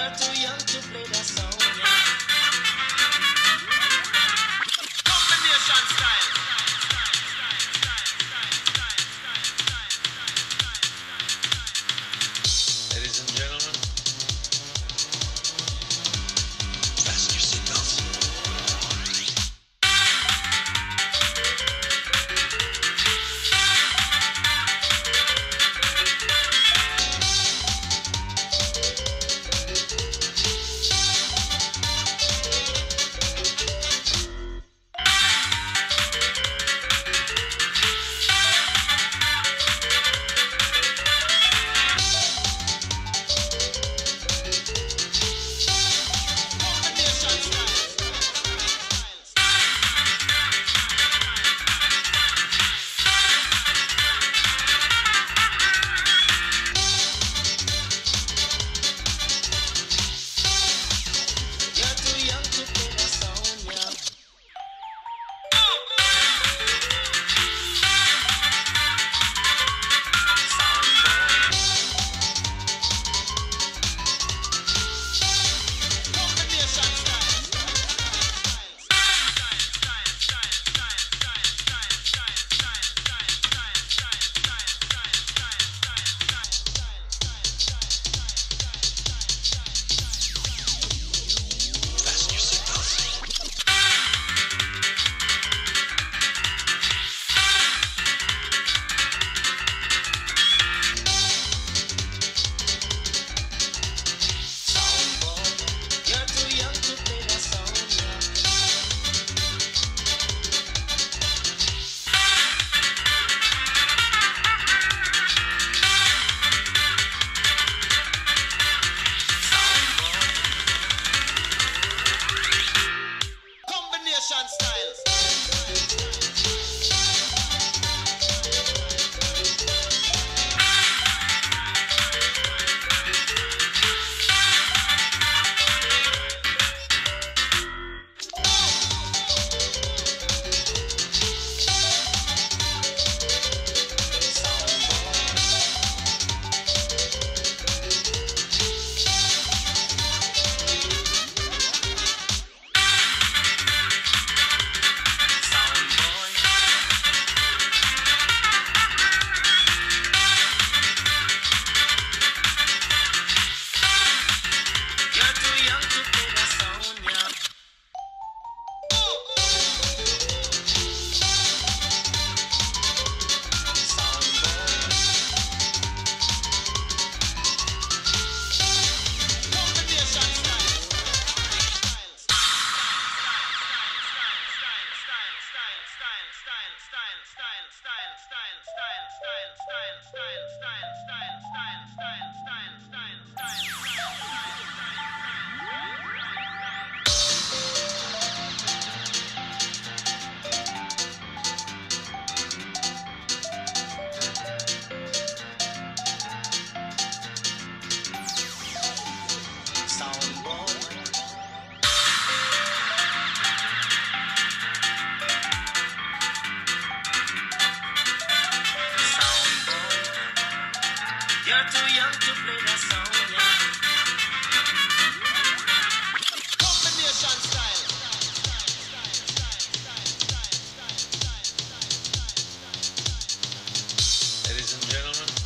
You're too young to play that song, yeah. Combination style. Ladies and gentlemen, fasten your seatbelts. You're too young to play that song, yeah. Combination style. Ladies and gentlemen.